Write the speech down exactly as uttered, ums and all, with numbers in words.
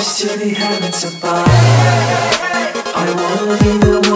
To the heavens above, I wanna be the one.